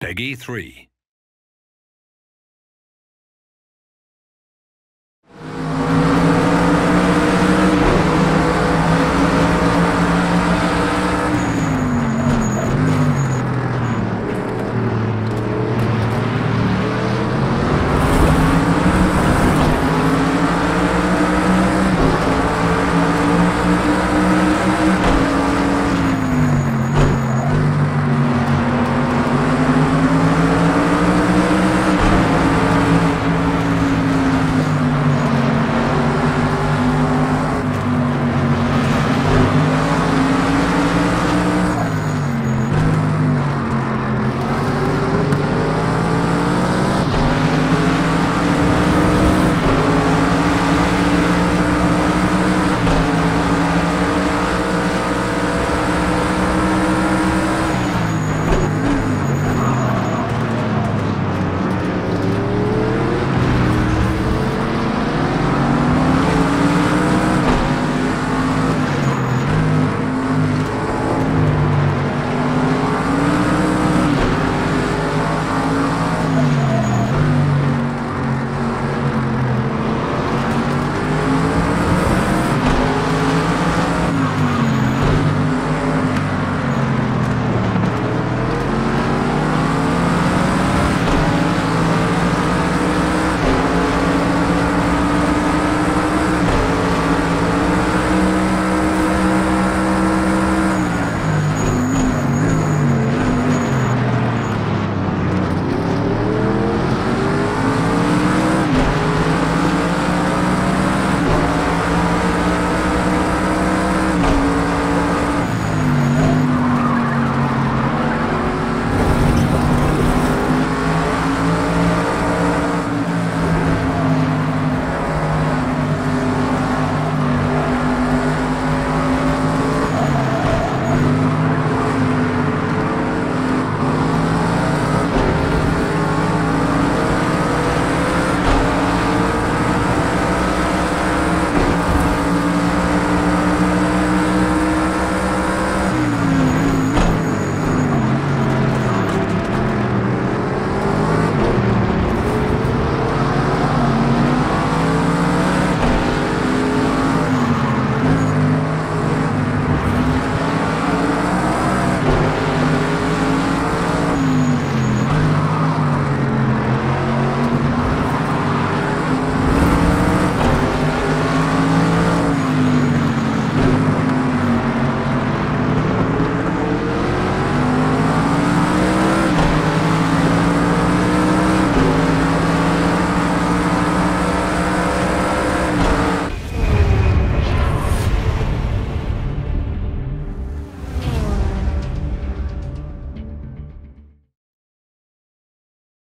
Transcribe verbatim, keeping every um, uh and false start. Peggy three.